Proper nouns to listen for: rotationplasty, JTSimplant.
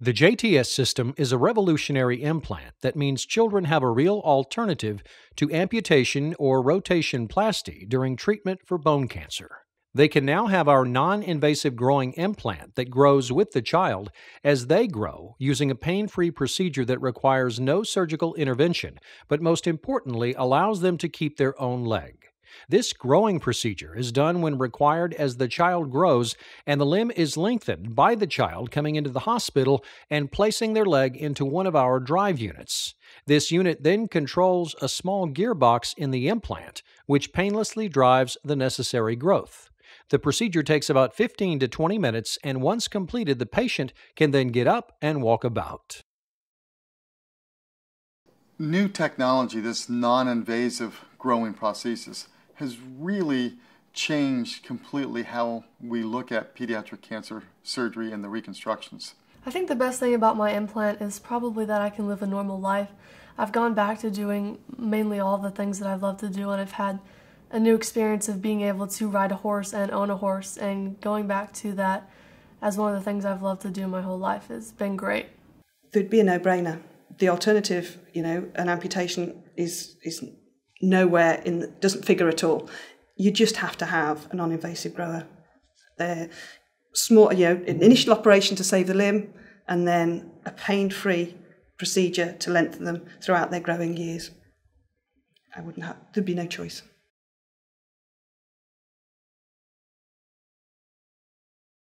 The JTS system is a revolutionary implant that means children have a real alternative to amputation or rotationplasty during treatment for bone cancer. They can now have our non-invasive growing implant that grows with the child as they grow using a pain-free procedure that requires no surgical intervention, but most importantly allows them to keep their own leg. This growing procedure is done when required as the child grows, and the limb is lengthened by the child coming into the hospital and placing their leg into one of our drive units. This unit then controls a small gearbox in the implant, which painlessly drives the necessary growth. The procedure takes about 15 to 20 minutes, and once completed, the patient can then get up and walk about. New technology, this non-invasive growing prosthesis, has really changed completely how we look at pediatric cancer surgery and the reconstructions. I think the best thing about my implant is probably that I can live a normal life. I've gone back to doing mainly all the things that I've loved to do, and I've had a new experience of being able to ride a horse and own a horse, and going back to that as one of the things I've loved to do my whole life has been great. There'd be a no-brainer. The alternative, you know, an amputation is nowhere in, doesn't figure at all. You just have to have a non-invasive grower. They're small, you know, an initial operation to save the limb, and then a pain-free procedure to lengthen them throughout their growing years. I wouldn't have, there'd be no choice.